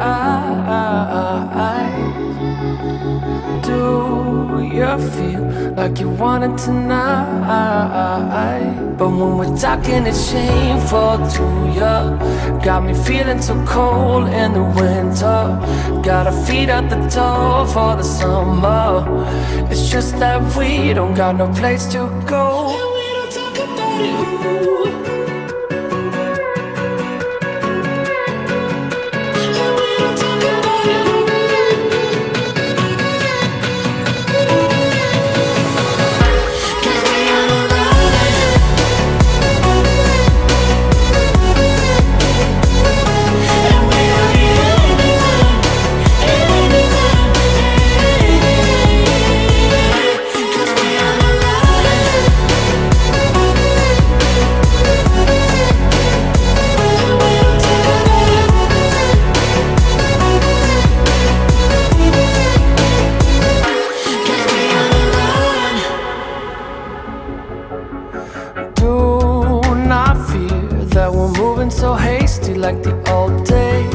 eyes? Do you feel like you want it tonight? But when we're talking, it's shameful to you. Got me feeling so cold in the winter. Got our feet at the door for the summer. It's just that we don't got no place to go. And we don't talk about it. So hasty like the old days.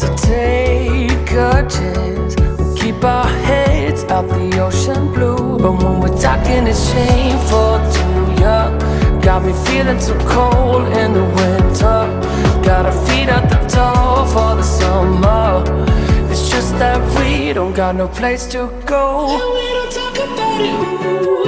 To take a chance, we'll keep our heads out the ocean blue. But when we're talking, it's shameful to you. Got me feeling so cold in the winter. Got our feet at the door for the summer. It's just that we don't got no place to go. And we don't talk about it.